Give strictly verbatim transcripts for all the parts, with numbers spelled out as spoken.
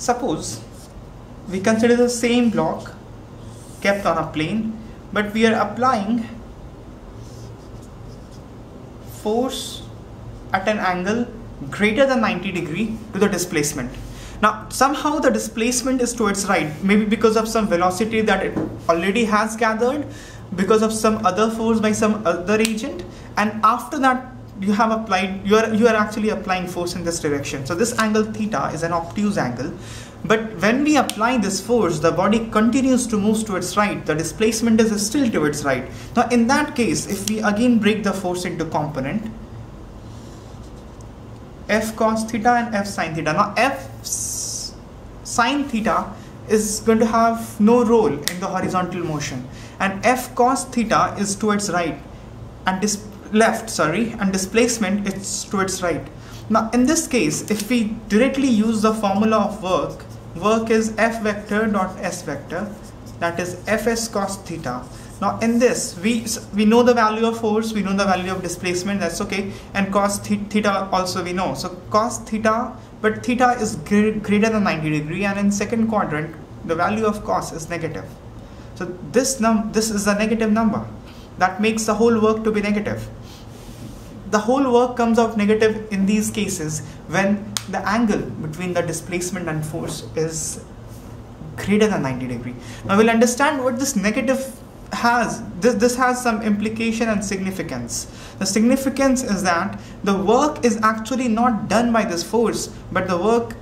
Suppose we consider the same block kept on a plane, but we are applying force at an angle greater than ninety degree to the displacement. Now somehow the displacement is towards right, maybe because of some velocity that it already has gathered, because of some other force by some other agent, and after that you have applied, you are, you are actually applying force in this direction. So this angle theta is an obtuse angle, but when we apply this force, the body continues to move towards right, the displacement is still towards right. Now in that case, if we again break the force into component, f cos theta and f sin theta. Now f sin theta is going to have no role in the horizontal motion, and f cos theta is towards right and dis left sorry and displacement is towards right. Now in this case, if we directly use the formula of work, work is f vector dot s vector, that is fs cos theta. Now in this, we we know the value of force, we know the value of displacement, that's okay, and cos theta also we know. So cos theta, but theta is greater than ninety degree, and in second quadrant the value of cos is negative. So this num this is a negative number that makes the whole work to be negative. The whole work comes out negative in these cases when the angle between the displacement and force is greater than ninety degree. Now we'll understand what this negative has, this, this has some implication and significance. The significance is that the work is actually not done by this force, but the work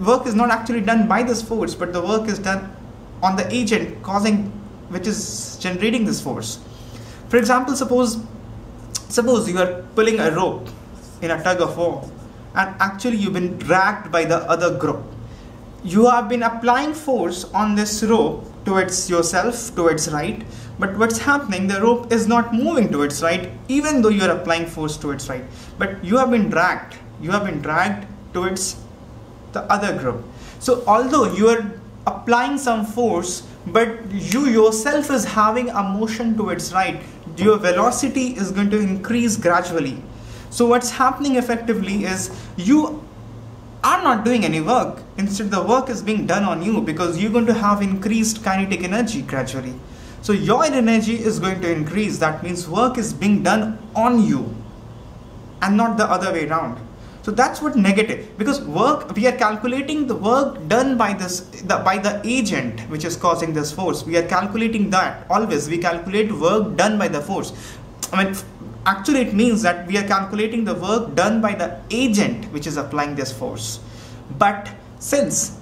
work is not actually done by this force, but the work is done on the agent causing, which is generating this force. For example, suppose suppose you are pulling a rope in a tug of war, and actually you've been dragged by the other group. You have been applying force on this rope towards yourself, towards right, but what's happening, the rope is not moving towards right, even though you're applying force towards right, but you have been dragged, you have been dragged towards the other group. So although you are applying some force, but you yourself is having a motion towards right, your velocity is going to increase gradually. So what's happening effectively is you are not doing any work, instead the work is being done on you, because you're going to have increased kinetic energy gradually. So your energy is going to increase, that means work is being done on you and not the other way around. So that's what negative, because work, we are calculating the work done by this the, by the agent which is causing this force. We are calculating that, always we calculate work done by the force. I mean, actually it means that we are calculating the work done by the agent which is applying this force. But since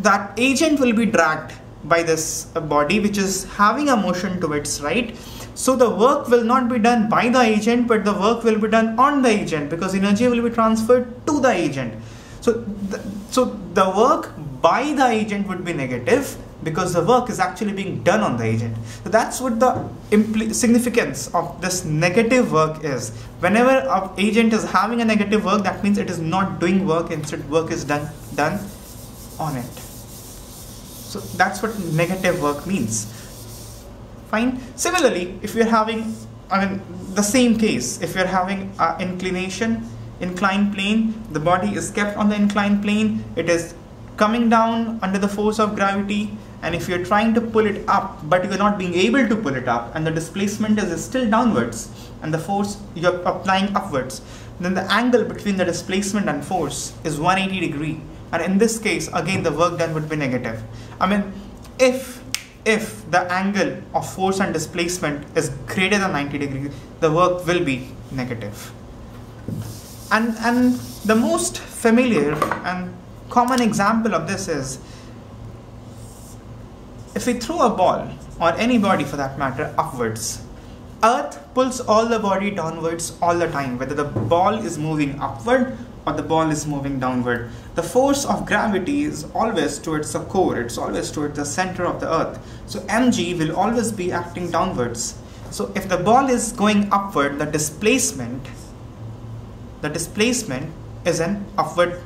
that agent will be dragged by this body which is having a motion towards right, so the work will not be done by the agent, but the work will be done on the agent, because energy will be transferred to the agent. So the, so the work by the agent would be negative, because the work is actually being done on the agent. So that's what the impl significance of this negative work is. Whenever an agent is having a negative work, that means it is not doing work, instead work is done, done on it. So that's what negative work means. Fine. Similarly, if you're having, I mean, the same case, if you're having uh, inclination, inclined plane, the body is kept on the inclined plane, it is coming down under the force of gravity, and if you're trying to pull it up, but you're not being able to pull it up, and the displacement is still downwards and the force you're applying upwards, then the angle between the displacement and force is one hundred eighty degree, and in this case again the work done would be negative. I mean, if if the angle of force and displacement is greater than ninety degree, the work will be negative. And and the most familiar and common example of this is, if we throw a ball, or any body for that matter, upwards, earth pulls all the body downwards all the time, whether the ball is moving upward or the ball is moving downward. The force of gravity is always towards the core, it's always towards the center of the earth, so mg will always be acting downwards. So if the ball is going upward, the displacement the displacement is an upward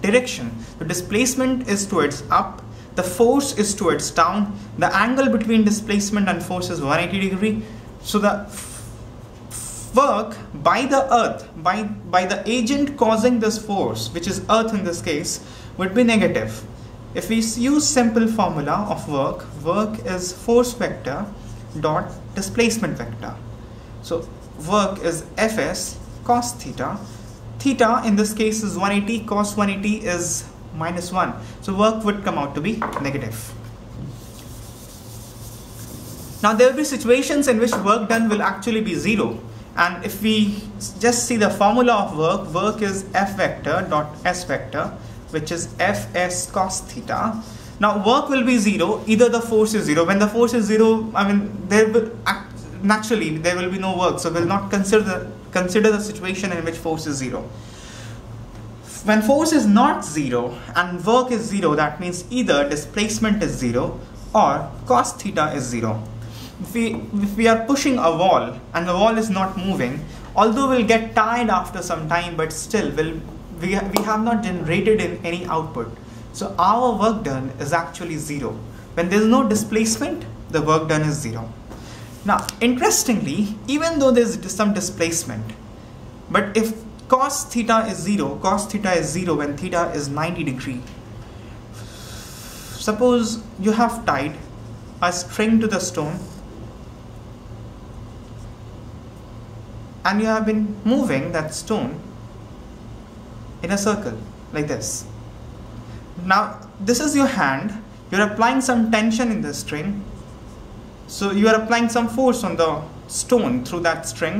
direction. The displacement is towards up, the force is towards down, the angle between displacement and force is one hundred eighty degree. So the work by the earth, by by the agent causing this force, which is earth in this case, would be negative. If we use simple formula of work, work is force vector dot displacement vector. So work is Fs cos theta. Theta in this case is one eighty, cos one eighty is minus one. So work would come out to be negative. Now there will be situations in which work done will actually be zero. And if we just see the formula of work, work is F vector dot S vector, which is Fs cos theta. Now work will be zero, either the force is zero. When the force is zero, I mean, there will act, naturally there will be no work. So we'll not consider, consider the situation in which force is zero. When force is not zero and work is zero, that means either displacement is zero or cos theta is zero. If we, if we are pushing a wall and the wall is not moving, although we'll get tired after some time, but still we'll We, we have not generated in any output. So our work done is actually zero. When there is no displacement, the work done is zero. Now, interestingly, even though there is some displacement, but if cos theta is zero, cos theta is zero when theta is ninety degrees. Suppose you have tied a string to the stone and you have been moving that stone in a circle like this. Now this is your hand, you're applying some tension in the string, so you are applying some force on the stone through that string,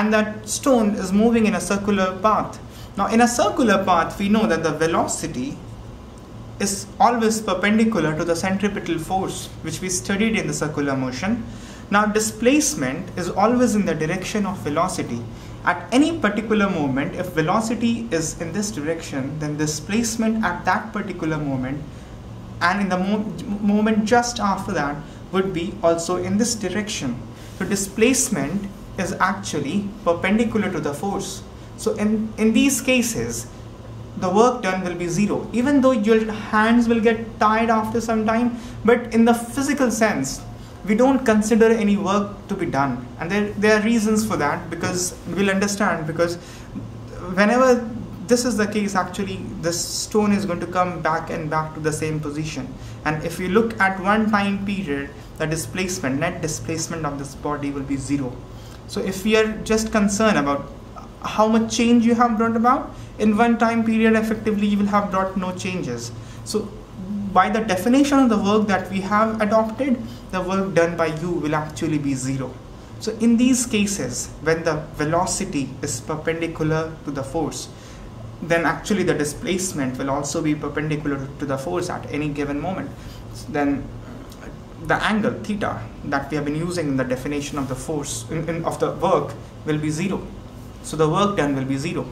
and that stone is moving in a circular path. Now in a circular path, we know that the velocity is always perpendicular to the centripetal force, which we studied in the circular motion. Now displacement is always in the direction of velocity. At any particular moment, if velocity is in this direction, then displacement at that particular moment and in the mo moment just after that would be also in this direction. So displacement is actually perpendicular to the force. So in, in these cases, the work done will be zero, even though your hands will get tired after some time, but in the physical sense, we don't consider any work to be done, and there, there are reasons for that, because we'll understand, because whenever this is the case, actually this stone is going to come back and back to the same position. And if you look at one time period, the displacement, net displacement of this body will be zero. So if we are just concerned about how much change you have brought about, in one time period effectively you will have brought no changes. So by the definition of the work that we have adopted, the work done by you will actually be zero. So in these cases, when the velocity is perpendicular to the force, then actually the displacement will also be perpendicular to the force at any given moment. Then the angle theta that we have been using in the definition of the force in, in, of the work will be zero. So the work done will be zero.